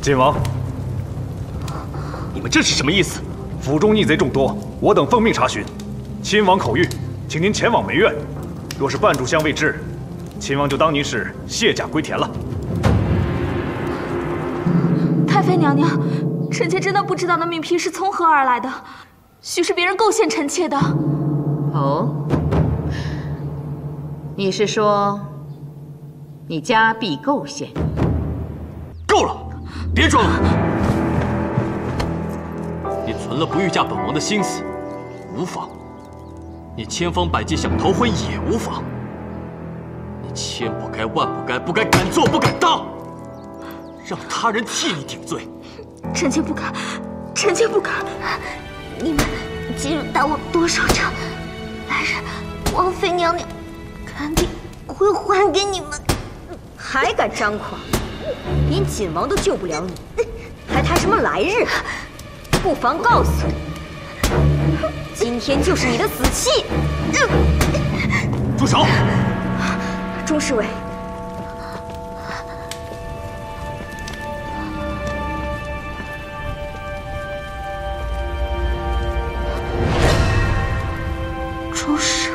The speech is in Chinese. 晋王，你们这是什么意思？府中逆贼众多，我等奉命查询。亲王口谕，请您前往梅苑。若是半炷香未至，亲王就当您是卸甲归田了。太妃娘娘，臣妾真的不知道那命批是从何而来的，许是别人构陷臣妾的。哦，你是说你家必构陷？ 够了，别装了！你存了不御驾本王的心思，无妨；你千方百计想逃婚也无妨。你千不该万不该，不该敢做不敢当，让他人替你顶罪。臣妾不敢，臣妾不敢！你们今日打我多少掌，来日王妃娘娘肯定会还给你们。还敢张狂！ 连锦王都救不了你，还谈什么来日？不妨告诉你，今天就是你的死期。住手！钟侍卫，钟侍。